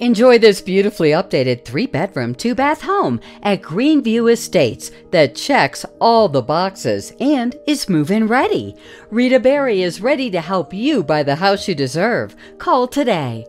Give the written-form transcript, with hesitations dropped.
Enjoy this beautifully updated 3-bedroom, 2-bath home at Greenview Estates that checks all the boxes and is move-in ready. Rita Berry is ready to help you buy the house you deserve. Call today.